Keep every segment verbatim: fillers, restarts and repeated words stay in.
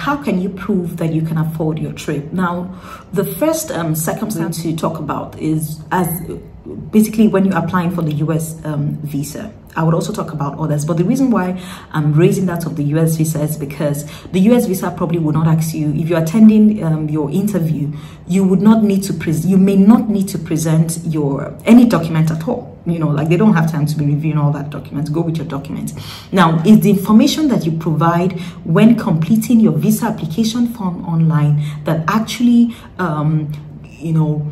how can you prove that you can afford your trip? Now, the first um, circumstance to talk about is as basically when you're applying for the U S um, visa. I would also talk about others, but the reason why I'm raising that of the U S visa is because the U S visa probably would not ask you, if you're attending um, your interview, you would not need to pres you may not need to present your any document at all. You know, like they don't have time to be reviewing all that documents. Go with your documents. Now, is the information that you provide when completing your visa application form online that actually, um, you know,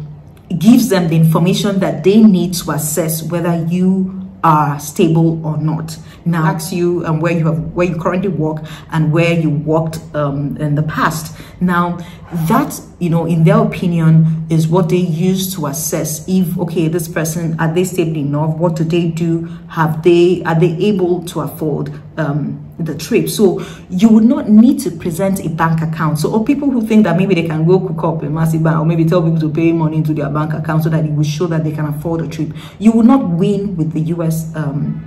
gives them the information that they need to assess whether you are stable or not. Now, ask you um, where you have where you currently work and where you worked um, in the past. Now, that, you know, in their opinion, is what they use to assess if, okay, this person, are they stable enough? What do they do? Have they are they able to afford um, the trip? So you would not need to present a bank account. So, or people who think that maybe they can go cook up a massive bank, or maybe tell people to pay money into their bank account so that it will show that they can afford a trip. You will not win with the U S um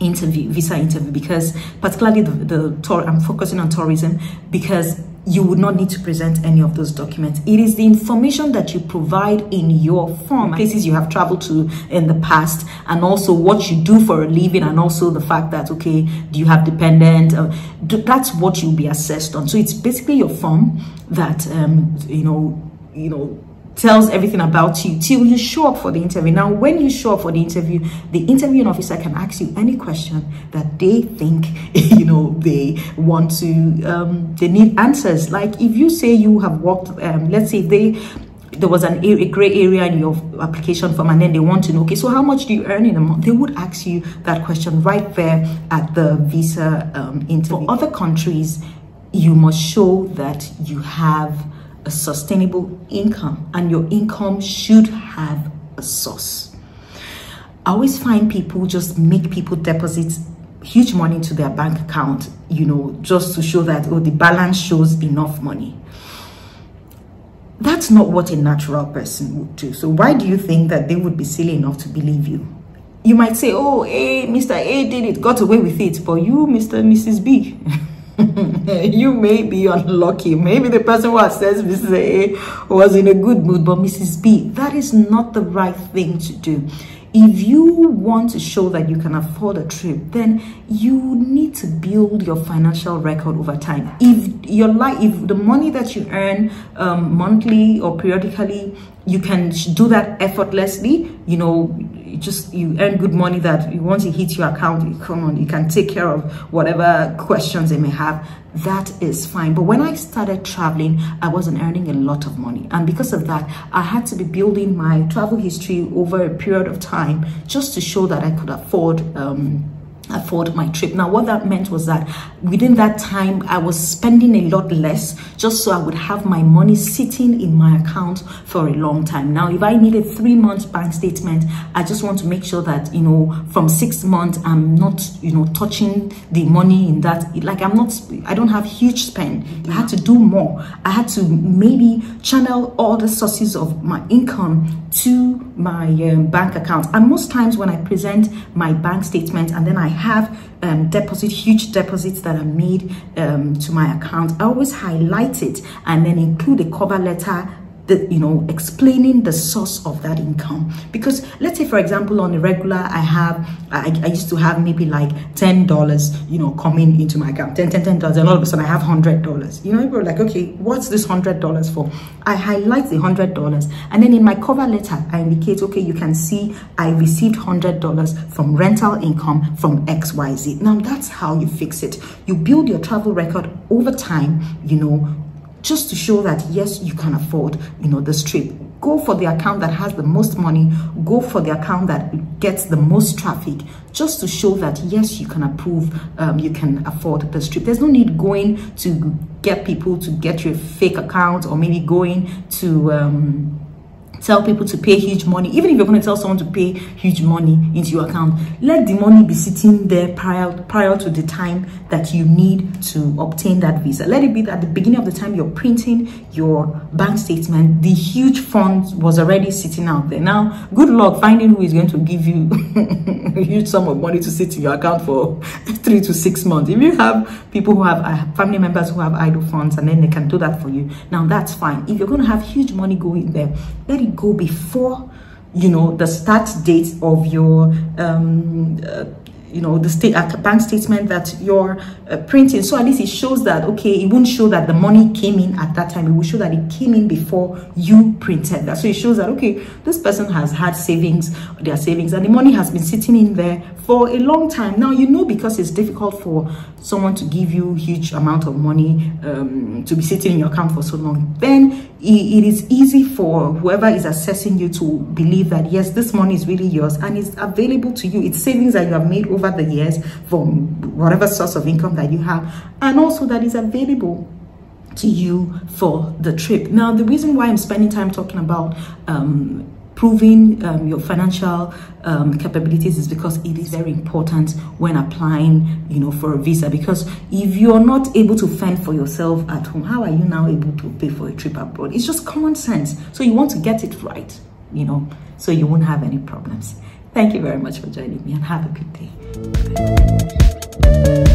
interview visa interview, because particularly the, the tour I'm focusing on tourism, because you would not need to present any of those documents. It is the information that you provide in your form, places you have traveled to in the past, and also what you do for a living, and also the fact that, okay, do you have dependent? Uh, do, that's what you'll be assessed on. So it's basically your form that, um, you know, you know, tells everything about you till you show up for the interview. Now, when you show up for the interview, the interviewing officer can ask you any question that they think, you know, they want to, um, they need answers. Like if you say you have worked, um, let's say they, there was an a gray area in your application form, and then they want to know, okay, so how much do you earn in a month? They would ask you that question right there at the visa um, interview. For other countries, you must show that you have a sustainable income, and your income should have a source. I always find people just make people deposit huge money to their bank account, you know, just to show that, oh, the balance shows enough money. That's not what a natural person would do. So why do you think that they would be silly enough to believe you? You might say, oh, A, Mister A did it, got away with it, but you, Mister and Missus B, you may be unlucky. Maybe the person who assessed Missus A was in a good mood, but Missus B, that is not the right thing to do. If you want to show that you can afford a trip, then you need to build your financial record over time. If your life, if the money that you earn um, monthly or periodically, you can do that effortlessly. You know, you just you earn good money that you want to hit your account. You come on, you can take care of whatever questions they may have. That is fine. But when I started traveling, I wasn't earning a lot of money, and because of that, I had to be building my travel history over a period of time, just to show that I could afford um, afford my trip. Now, what that meant was that within that time, I was spending a lot less, just so I would have my money sitting in my account for a long time. Now, if I need a three month bank statement, I just want to make sure that, you know, from six months, I'm not, you know, touching the money in that, like I'm not, I don't have huge spend. I had to do more. I had to maybe channel all the sources of my income to my um, bank account. And most times when I present my bank statement, and then I have um, deposit, huge deposits that are made um, to my account, I always highlight it and then include a cover letter that, you know, explaining the source of that income. Because let's say, for example, on a regular, I have, I, I used to have maybe like ten dollars, you know, coming into my account, ten, ten, ten dollars, and all of a sudden I have one hundred dollars. You know, people are like, okay, what's this one hundred dollars for? I highlight the one hundred dollars, and then in my cover letter, I indicate, okay, you can see I received one hundred dollars from rental income from X Y Z. Now, that's how you fix it. You build your travel record over time, you know, just to show that, yes, you can afford, you know, this trip. Go for the account that has the most money. Go for the account that gets the most traffic, just to show that, yes, you can approve, um, you can afford this trip. There's no need going to get people to get you a fake account, or maybe going to, um, tell people to pay huge money. Even if you're going to tell someone to pay huge money into your account, let the money be sitting there prior prior to the time that you need to obtain that visa. Let it be that at the beginning of the time you're printing your bank statement, the huge fund was already sitting out there. Now, good luck finding who is going to give you a huge sum of money to sit in your account for three to six months. If you have people who have uh, family members who have idle funds, and then they can do that for you, now that's fine. If you're going to have huge money going there, let it go before, you know, the start date of your um uh, you know, the state uh, bank statement that you're uh, printing. So at least it shows that, okay, it won't show that the money came in at that time. It will show that it came in before you printed that. So it shows that, okay, this person has had savings, their savings, and the money has been sitting in there for a long time. Now, you know, because it's difficult for someone to give you huge amount of money um, to be sitting in your account for so long, then it is easy for whoever is assessing you to believe that, yes, this money is really yours and it's available to you. It's savings that you have made over the years from whatever source of income that you have, and also that is available to you for the trip. Now, the reason why I'm spending time talking about um proving um, your financial um, capabilities is because it is very important when applying, you know, for a visa. Because if you're not able to fend for yourself at home, how are you now able to pay for a trip abroad? It's just common sense. So you want to get it right, you know, so you won't have any problems. Thank you very much for joining me, and have a good day.